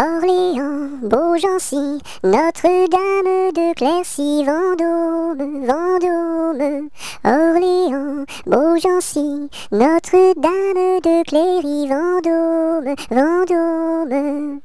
Orléans, Beaugency, Notre-Dame de Cléry, Vendôme, Vendôme. Orléans, Beaugency, Notre-Dame de Cléry, Vendôme, Vendôme.